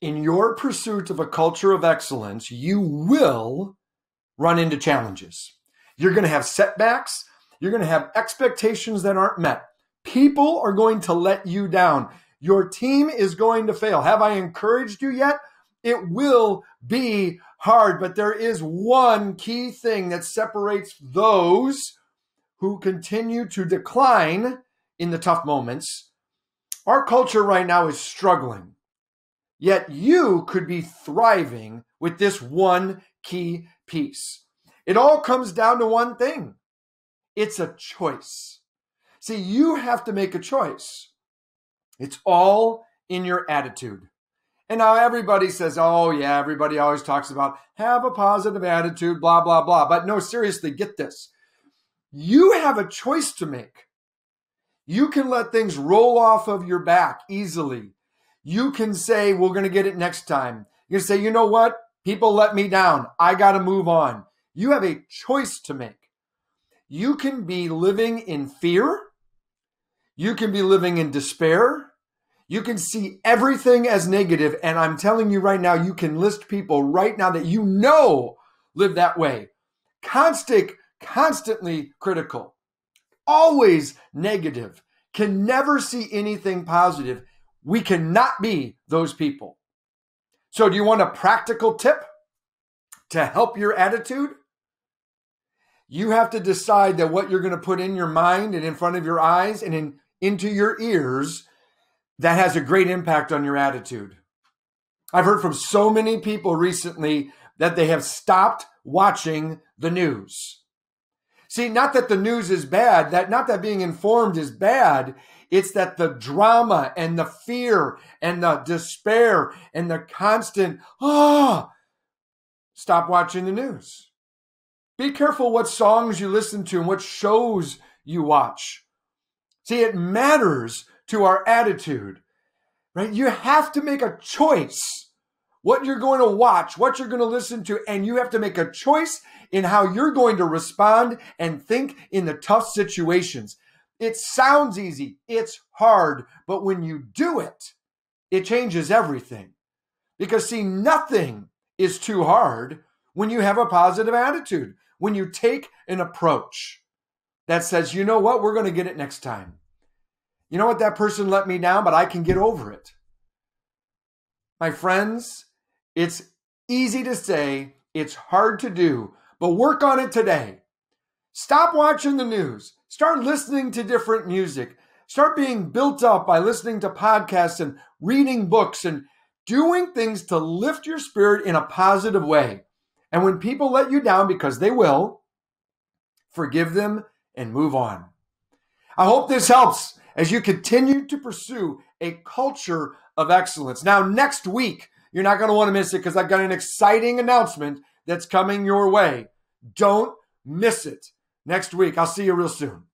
in your pursuit of a culture of excellence, you will run into challenges. You're going to have setbacks. You're going to have expectations that aren't met. People are going to let you down. Your team is going to fail. Have I encouraged you yet? It will be hard, but there is one key thing that separates those who continue to decline in the tough moments. Our culture right now is struggling, yet you could be thriving with this one key piece. It all comes down to one thing. It's a choice. See, you have to make a choice. It's all in your attitude. And now everybody says, oh yeah, everybody always talks about have a positive attitude, blah, blah, blah. But no, seriously, get this. You have a choice to make. You can let things roll off of your back easily. You can say, we're going to get it next time. You can say, you know what? People let me down. I got to move on. You have a choice to make. You can be living in fear. You can be living in despair. You can see everything as negative. And I'm telling you right now, you can list people right now that you know live that way. Constantly critical, always negative, can never see anything positive. We cannot be those people. So do you want a practical tip to help your attitude? You have to decide that what you're going to put in your mind and in front of your eyes and into your ears, that has a great impact on your attitude. I've heard from so many people recently that they have stopped watching the news. See, not that the news is bad, not that being informed is bad. It's that the drama and the fear and the despair and the constant, stop watching the news. Be careful what songs you listen to and what shows you watch. See, it matters to our attitude, right? You have to make a choice what you're going to watch, what you're going to listen to, and you have to make a choice in how you're going to respond and think in the tough situations. It sounds easy. It's hard. But when you do it, it changes everything. Because see, nothing is too hard when you have a positive attitude. When you take an approach that says, you know what, we're going to get it next time. You know what, that person let me down, but I can get over it. My friends, it's easy to say, it's hard to do, but work on it today. Stop watching the news. Start listening to different music. Start being built up by listening to podcasts and reading books and doing things to lift your spirit in a positive way. And when people let you down, because they will, forgive them and move on. I hope this helps as you continue to pursue a culture of excellence. Now, next week, you're not going to want to miss it because I've got an exciting announcement that's coming your way. Don't miss it. Next week. I'll see you real soon.